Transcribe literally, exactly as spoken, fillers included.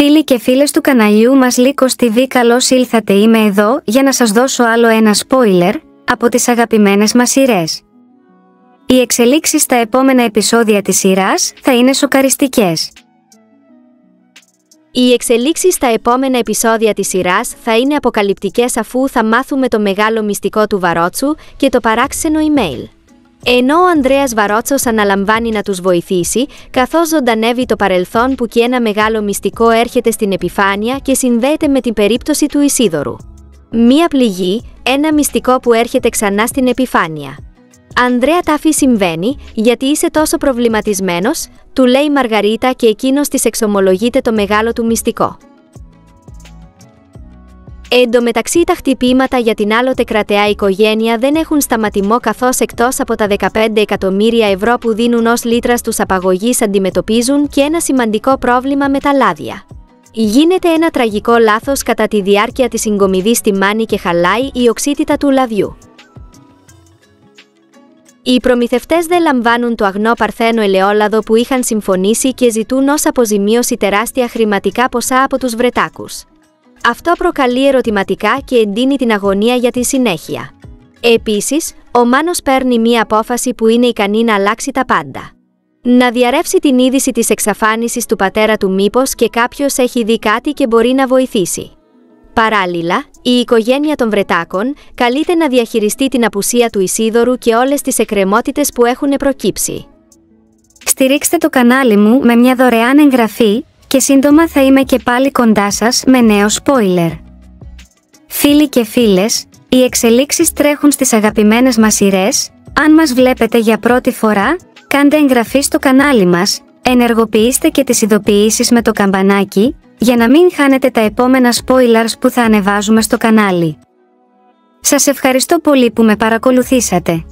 Φίλοι και φίλες του καναλιού μας Λίκος τι βι, καλώς ήλθατε. Είμαι εδώ για να σας δώσω άλλο ένα spoiler από τις αγαπημένες μας σειρές. Οι εξελίξεις στα επόμενα επεισόδια της σειράς θα είναι σοκαριστικές. Οι εξελίξεις στα επόμενα επεισόδια της σειράς θα είναι αποκαλυπτικές, αφού θα μάθουμε το μεγάλο μυστικό του Βαρότσου και το παράξενο email. Ενώ ο Ανδρέας Βαρότσος αναλαμβάνει να τους βοηθήσει, καθώς ζωντανεύει το παρελθόν που και ένα μεγάλο μυστικό έρχεται στην επιφάνεια και συνδέεται με την περίπτωση του Ισίδωρου. Μία πληγή, ένα μυστικό που έρχεται ξανά στην επιφάνεια. «Ανδρέα, τάφη, συμβαίνει, γιατί είσαι τόσο προβληματισμένος», του λέει η Μαργαρίτα, και εκείνος της εξομολογείται το μεγάλο του μυστικό. Εν τω μεταξύ, τα χτυπήματα για την άλλοτε κρατεά οικογένεια δεν έχουν σταματημό, καθώς εκτός από τα δεκαπέντε εκατομμύρια ευρώ που δίνουν ως λίτρα στους απαγωγείς, αντιμετωπίζουν και ένα σημαντικό πρόβλημα με τα λάδια. Γίνεται ένα τραγικό λάθος κατά τη διάρκεια της συγκομιδής στη μάνη και χαλάει η οξύτητα του λαδιού. Οι προμηθευτές δεν λαμβάνουν το αγνό παρθένο ελαιόλαδο που είχαν συμφωνήσει και ζητούν ως αποζημίωση τεράστια χρηματικά ποσά από τους Βρετάκους. Αυτό προκαλεί ερωτηματικά και εντείνει την αγωνία για τη συνέχεια. Επίσης, ο Μάνος παίρνει μία απόφαση που είναι ικανή να αλλάξει τα πάντα. Να διαρρεύσει την είδηση της εξαφάνισης του πατέρα του, μήπως και κάποιος έχει δει κάτι και μπορεί να βοηθήσει. Παράλληλα, η οικογένεια των Βρετάκων καλείται να διαχειριστεί την απουσία του Ισίδωρου και όλες τις εκκρεμότητες που έχουν προκύψει. Στηρίξτε το κανάλι μου με μια δωρεάν εγγραφή και σύντομα θα είμαι και πάλι κοντά σας με νέο spoiler. Φίλοι και φίλες, οι εξελίξεις τρέχουν στις αγαπημένες μας σειρές. Αν μας βλέπετε για πρώτη φορά, κάντε εγγραφή στο κανάλι μας, ενεργοποιήστε και τις ειδοποιήσεις με το καμπανάκι, για να μην χάνετε τα επόμενα spoilers που θα ανεβάζουμε στο κανάλι. Σας ευχαριστώ πολύ που με παρακολουθήσατε.